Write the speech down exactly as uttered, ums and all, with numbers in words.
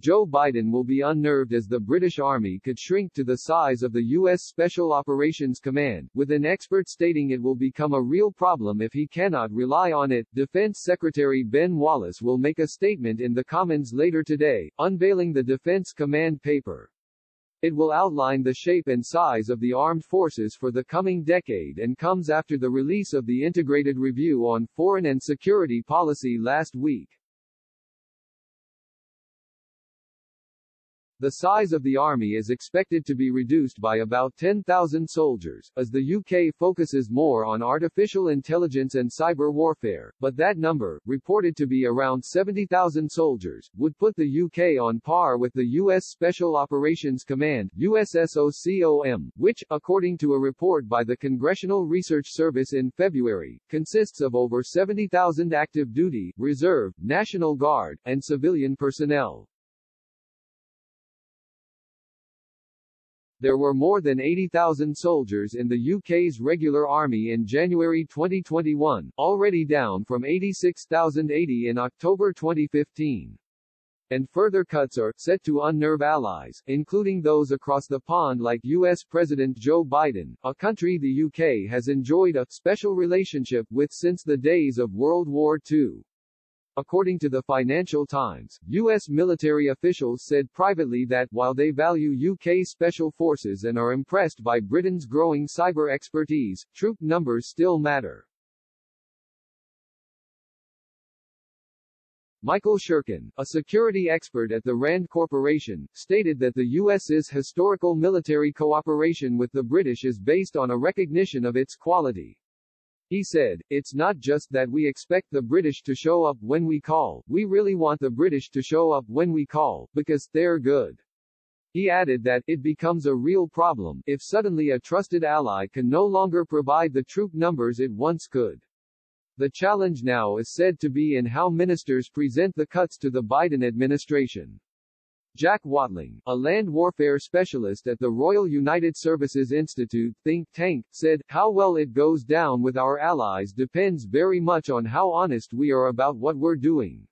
Joe Biden will be unnerved as the British Army could shrink to the size of the U S Special Operations Command, with an expert stating it will become a real problem if he cannot rely on it. Defense Secretary Ben Wallace will make a statement in the Commons later today, unveiling the Defense Command paper. It will outline the shape and size of the armed forces for the coming decade and comes after the release of the Integrated Review on Foreign and Security Policy last week. The size of the army is expected to be reduced by about ten thousand soldiers, as the U K focuses more on artificial intelligence and cyber warfare, but that number, reported to be around seventy thousand soldiers, would put the U K on par with the U S Special Operations Command, U S SOCOM, which, according to a report by the Congressional Research Service in February, consists of over seventy thousand active duty, reserve, National Guard, and civilian personnel. There were more than eighty thousand soldiers in the U K's regular army in January twenty twenty-one, already down from eighty-six thousand eighty in October twenty fifteen. And further cuts are set to unnerve allies, including those across the pond like U S President Joe Biden, a country the U K has enjoyed a special relationship with since the days of World War Two. According to the Financial Times, U S military officials said privately that, while they value U K special forces and are impressed by Britain's growing cyber expertise, troop numbers still matter. Michael Shurkin, a security expert at the Rand Corporation, stated that the U S's historical military cooperation with the British is based on a recognition of its quality. He said, "It's not just that we expect the British to show up when we call, we really want the British to show up when we call, because they're good." He added that, "It becomes a real problem if suddenly a trusted ally can no longer provide the troop numbers it once could." The challenge now is said to be in how ministers present the cuts to the Biden administration. Jack Watling, a land warfare specialist at the Royal United Services Institute think tank, said, "How well it goes down with our allies depends very much on how honest we are about what we're doing."